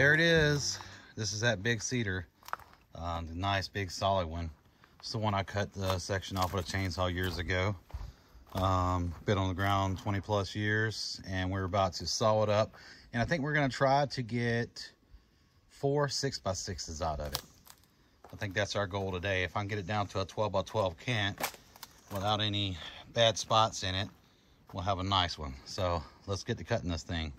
There it is. This is that big cedar, the nice big solid one. It's the one I cut the section off with a chainsaw years ago. Been on the ground 20 plus years, and we're about to saw it up, and I think we're going to try to get 4 6x6s out of it. I think that's our goal today. If I can get it down to a 12x12 cant without any bad spots in it, we'll have a nice one. So let's get to cutting this thing.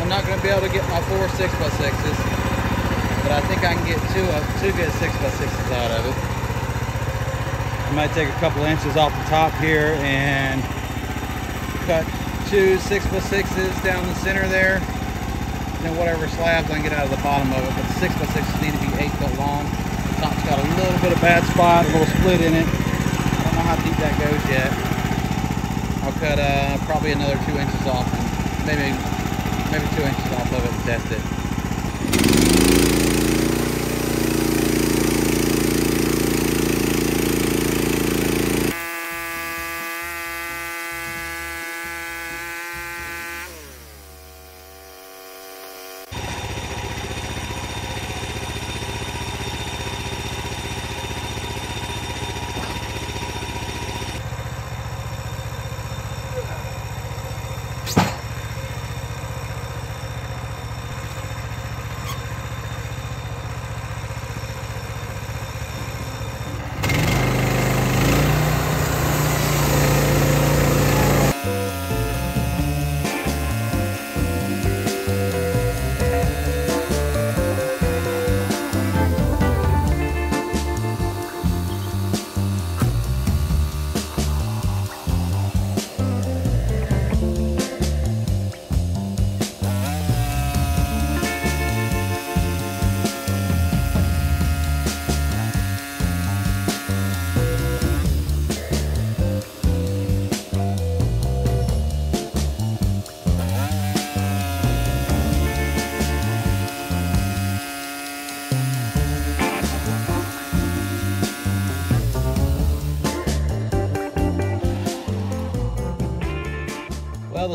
I'm not going to be able to get my 4 6x6s, but I think I can get two good 6x6s out of it. I might take a couple inches off the top here and cut two 6x6s down the center there, then whatever slabs I can get out of the bottom of it. But the 6x6s need to be 8 foot long. The top's got a little bit of bad spot, a little split in it. I don't know how deep that goes yet. I'll cut probably another 2 inches off, and maybe 2 inches off of it and test it.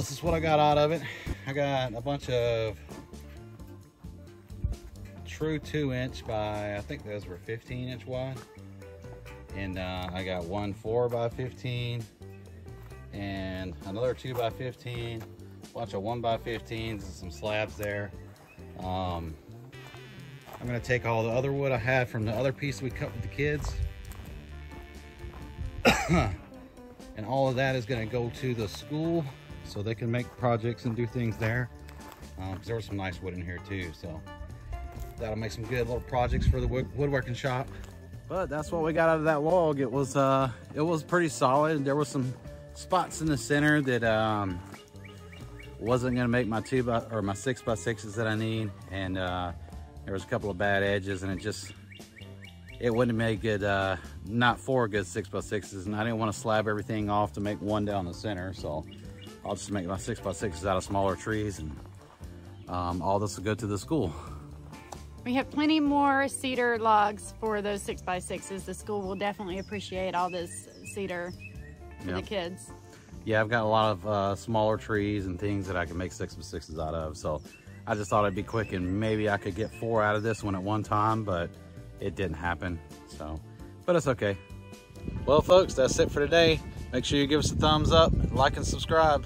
else is what I got out of it. I got a bunch of true 2-inch by, I think those were 15-inch wide. And I got 1 4x15 and another 2x15, a bunch of 1x15s and some slabs there. I'm gonna take all the other wood I had from the other piece we cut with the kids. And all of that is gonna go to the school so they can make projects and do things there. Because there was some nice wood in here too, so that'll make some good little projects for the woodworking shop. But that's what we got out of that log. It was pretty solid. There was some spots in the center that wasn't gonna make my 6x6s that I need, and there was a couple of bad edges, and it wouldn't make good, not four good 6x6s, and I didn't want to slab everything off to make one down the center, so I'll just make my 6x6s out of smaller trees, and all this will go to the school. We have plenty more cedar logs for those 6x6s. The school will definitely appreciate all this cedar for the kids. Yeah, I've got a lot of smaller trees and things that I can make 6x6s out of, so I just thought it'd be quick, and maybe I could get 4 out of this one at one time, but it didn't happen, so, but it's okay. Well, folks, that's it for today. Make sure you give us a thumbs up, like, and subscribe.